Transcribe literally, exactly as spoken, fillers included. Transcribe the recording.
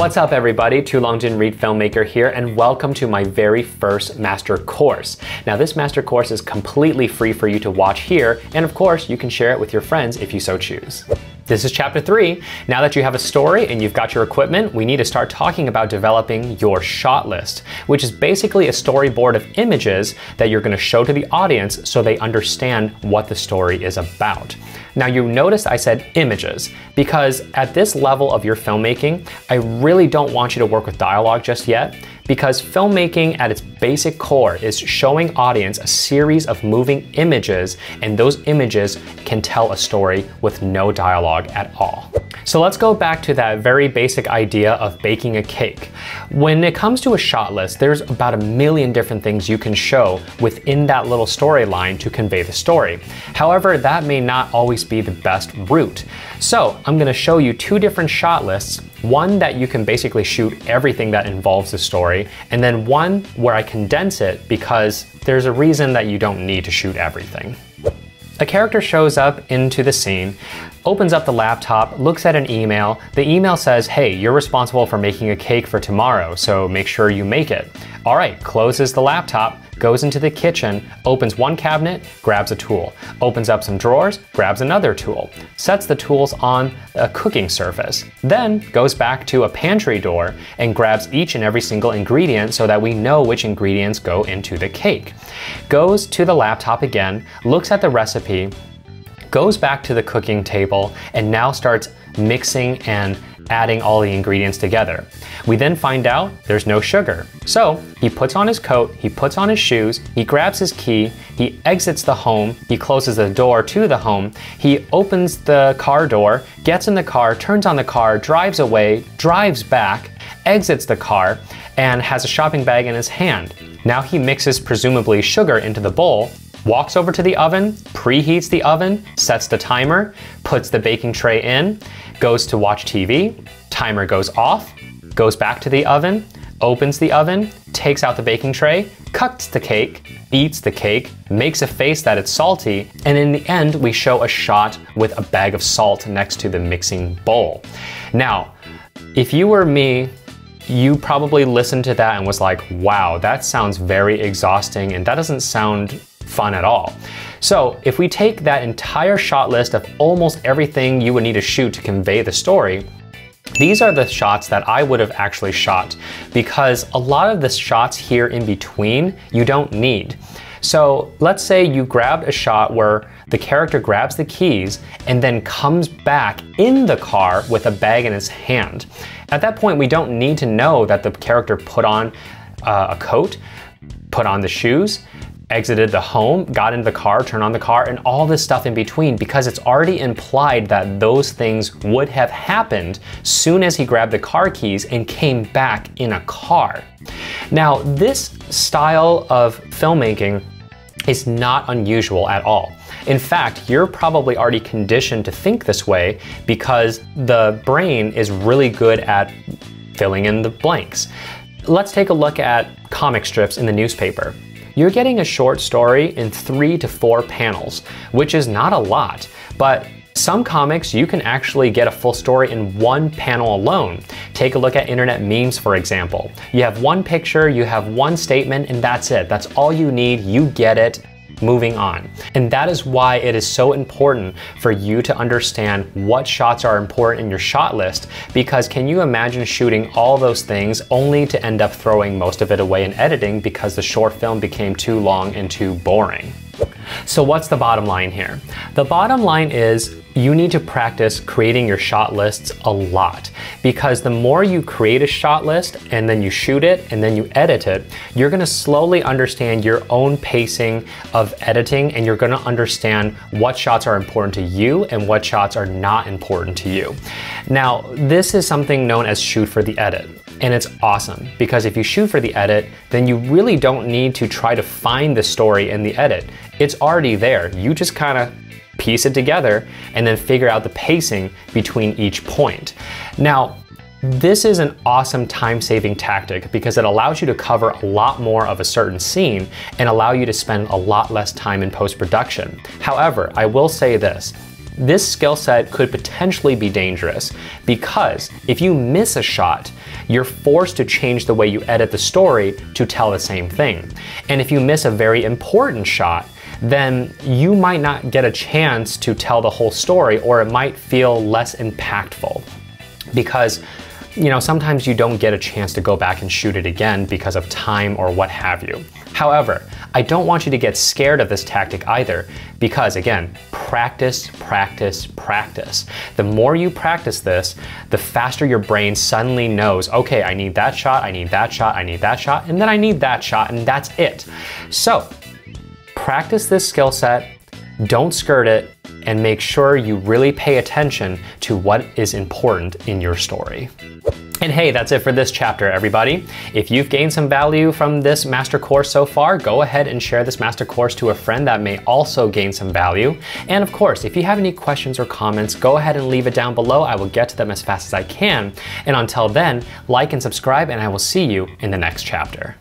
What's up everybody, Too Long Didn't Read Filmmaker here, and welcome to my very first master course. Now this master course is completely free for you to watch here, and of course you can share it with your friends if you so choose. This is chapter three. Now that you have a story and you've got your equipment, we need to start talking about developing your shot list, which is basically a storyboard of images that you're gonna show to the audience so they understand what the story is about. Now you noticed I said images, because at this level of your filmmaking, I really don't want you to work with dialogue just yet, because filmmaking at its basic core is showing audience a series of moving images, and those images can tell a story with no dialogue at all. So let's go back to that very basic idea of baking a cake. When it comes to a shot list, there's about a million different things you can show within that little storyline to convey the story. However, that may not always be the best route. So I'm gonna show you two different shot lists, one that you can basically shoot everything that involves the story, and then one where I condense it because there's a reason that you don't need to shoot everything. A character shows up into the scene, opens up the laptop, looks at an email. The email says, hey, you're responsible for making a cake for tomorrow, so make sure you make it. All right, closes the laptop, goes into the kitchen, opens one cabinet, grabs a tool, opens up some drawers, grabs another tool, sets the tools on a cooking surface, then goes back to a pantry door and grabs each and every single ingredient so that we know which ingredients go into the cake. Goes to the laptop again, looks at the recipe, goes back to the cooking table, and now starts mixing and adding all the ingredients together. We then find out there's no sugar. So he puts on his coat, he puts on his shoes, he grabs his key, he exits the home, he closes the door to the home, he opens the car door, gets in the car, turns on the car, drives away, drives back, exits the car, and has a shopping bag in his hand. Now he mixes presumably sugar into the bowl, walks over to the oven, preheats the oven, sets the timer, puts the baking tray in, goes to watch T V, timer goes off, goes back to the oven, opens the oven, takes out the baking tray, cuts the cake, eats the cake, makes a face that it's salty, and in the end, we show a shot with a bag of salt next to the mixing bowl. Now, if you were me, you probably listened to that and was like, wow, that sounds very exhausting, and that doesn't sound fun at all. So if we take that entire shot list of almost everything you would need to shoot to convey the story, these are the shots that I would have actually shot, because a lot of the shots here in between you don't need. So let's say you grabbed a shot where the character grabs the keys and then comes back in the car with a bag in his hand. At that point, we don't need to know that the character put on uh, a coat, put on the shoes, exited the home, got into the car, turned on the car, and all this stuff in between, because it's already implied that those things would have happened soon as he grabbed the car keys and came back in a car. Now, this style of filmmaking is not unusual at all. In fact, you're probably already conditioned to think this way because the brain is really good at filling in the blanks. Let's take a look at comic strips in the newspaper. You're getting a short story in three to four panels, which is not a lot, but some comics you can actually get a full story in one panel alone. Take a look at internet memes, for example. You have one picture, you have one statement, and that's it. That's all you need, you get it, moving on. And that is why it is so important for you to understand what shots are important in your shot list, because can you imagine shooting all those things only to end up throwing most of it away in editing because the short film became too long and too boring? So what's the bottom line here? The bottom line is you need to practice creating your shot lists a lot, because the more you create a shot list and then you shoot it and then you edit it, you're gonna slowly understand your own pacing of editing, and you're gonna understand what shots are important to you and what shots are not important to you. Now, this is something known as shoot for the edit. And it's awesome, because if you shoot for the edit, then you really don't need to try to find the story in the edit. It's already there. You just kind of piece it together and then figure out the pacing between each point. Now, this is an awesome time-saving tactic because it allows you to cover a lot more of a certain scene and allow you to spend a lot less time in post-production. However, I will say this. This skill set could potentially be dangerous because if you miss a shot, you're forced to change the way you edit the story to tell the same thing. And if you miss a very important shot, then you might not get a chance to tell the whole story, or it might feel less impactful because, you know, sometimes you don't get a chance to go back and shoot it again because of time or what have you. However, I don't want you to get scared of this tactic either because, again, practice, practice, practice. The more you practice this, the faster your brain suddenly knows, okay, I need that shot, I need that shot, I need that shot, and then I need that shot, and that's it. So, practice this skill set, don't skirt it, and make sure you really pay attention to what is important in your story. And hey, that's it for this chapter, everybody. If you've gained some value from this master course so far, go ahead and share this master course to a friend that may also gain some value. And of course, if you have any questions or comments, go ahead and leave it down below. I will get to them as fast as I can. And until then, like and subscribe, and I will see you in the next chapter.